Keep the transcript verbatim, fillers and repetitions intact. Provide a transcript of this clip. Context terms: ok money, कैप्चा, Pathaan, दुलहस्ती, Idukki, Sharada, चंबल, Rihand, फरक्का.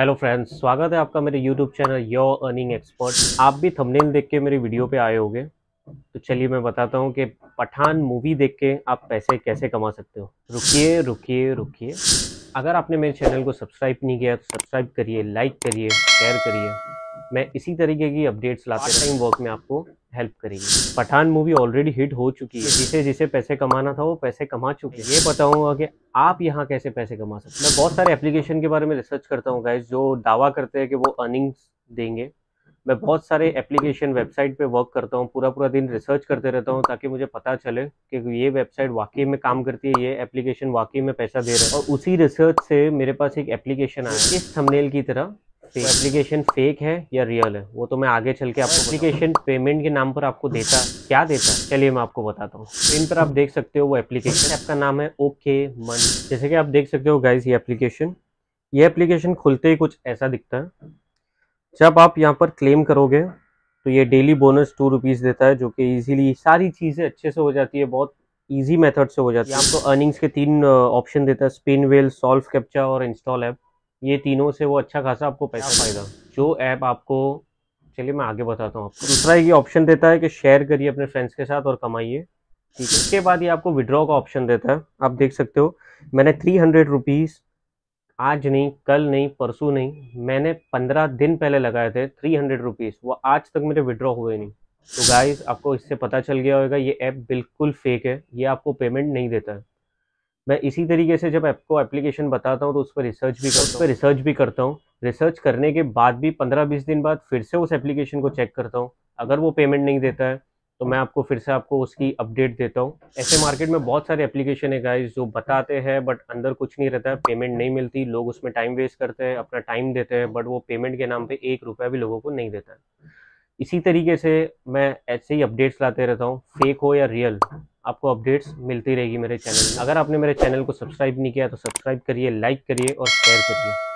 Hello friends, स्वागत है आपका मेरे YouTube channel your earning expert. आप भी थंबनेल देख के मेरी वीडियो पे आए होंगे, तो चलिए मैं बताता हूँ कि पठान मूवी देख के आप पैसे कैसे कमा सकते हो। रुकिए रुकिए रुकिए, अगर आपने मेरे चैनल को सब्सक्राइब नहीं किया तो सब्सक्राइब करिए, लाइक करिए, शेयर करिए। मैं इसी तरीके की अपडेट्स लाते टाइम वर्क में आपको हेल्प करेगी। पठान मूवी ऑलरेडी हिट हो चुकी है, जिसे जिसे पैसे कमाना था वो पैसे कमा चुके हैं। ये बताऊंगा कि आप यहाँ कैसे पैसे कमा सकते हैं। मैं बहुत सारे एप्लीकेशन के बारे में रिसर्च करता हूँ गाइस, जो दावा करते हैं कि वो अर्निंग्स देंगे। मैं बहुत सारे एप्लीकेशन वेबसाइट पे वर्क करता हूँ, पूरा पूरा दिन रिसर्च करते रहता हूँ ताकि मुझे पता चले कि ये वेबसाइट वाकई में काम करती है, ये एप्लीकेशन वाकई में पैसा दे रहा है। और उसी रिसर्च से मेरे पास एक एप्लीकेशन आया इस थंबनेल की तरह। एप्लीकेशन फेक है या रियल है वो तो मैं आगे चल के आपको। एप्लीकेशन पेमेंट के नाम पर आपको देता क्या देता, चलिए मैं आपको बताता हूँ। स्क्रीन पर आप देख सकते हो वो एप्लीकेशन, ऐप का नाम है ओके मन। जैसे कि आप देख सकते हो गाइस, ये एप्लीकेशन ये एप्लीकेशन खुलते ही कुछ ऐसा दिखता है। जब आप यहाँ पर क्लेम करोगे तो ये डेली बोनस टू रुपीज़ देता है, जो कि ईजिली सारी चीज़ें अच्छे से हो जाती है, बहुत ईजी मेथड से हो जाती है। आपको अर्निंग्स के तीन ऑप्शन देता है, स्पिन व्हील, सॉल्व कैप्चा और इंस्टॉल ऐप। ये तीनों से वो अच्छा खासा आपको पैसा पाएगा, जो ऐप आपको, चलिए मैं आगे बताता हूँ आपको। दूसरा ये ऑप्शन देता है कि शेयर करिए अपने फ्रेंड्स के साथ और कमाइए, ठीक है। उसके बाद ये आपको विड्रॉ का ऑप्शन देता है, आप देख सकते हो। मैंने थ्री हंड्रेड रुपीज़ आज नहीं, कल नहीं, परसों नहीं, मैंने पंद्रह दिन पहले लगाए थे थ्री हंड्रेड रुपीज़, वो आज तक मेरे विड्रॉ हुए नहीं। तो गाइज आपको इससे पता चल गया होगा ये ऐप बिल्कुल फेक है, ये आपको पेमेंट नहीं देता है। मैं इसी तरीके से जब आपको एप्लीकेशन बताता हूँ तो उस पर रिसर्च भी उस पर रिसर्च भी करता हूँ। रिसर्च करने के बाद भी पंद्रह बीस दिन बाद फिर से उस एप्लीकेशन को चेक करता हूँ, अगर वो पेमेंट नहीं देता है तो मैं आपको फिर से आपको उसकी अपडेट देता हूँ। ऐसे मार्केट में बहुत सारे एप्लीकेशन है गाइस जो बताते हैं बट अंदर कुछ नहीं रहता है, पेमेंट नहीं मिलती, लोग उसमें टाइम वेस्ट करते हैं, अपना टाइम देते हैं, बट वो पेमेंट के नाम पर एक रुपया भी लोगों को नहीं देता है। इसी तरीके से मैं ऐसे ही अपडेट्स लाते रहता हूँ, फेक हो या रियल, आपको अपडेट्स मिलती रहेगी मेरे चैनल में। अगर आपने मेरे चैनल को सब्सक्राइब नहीं किया तो सब्सक्राइब करिए, लाइक करिए और शेयर करिए।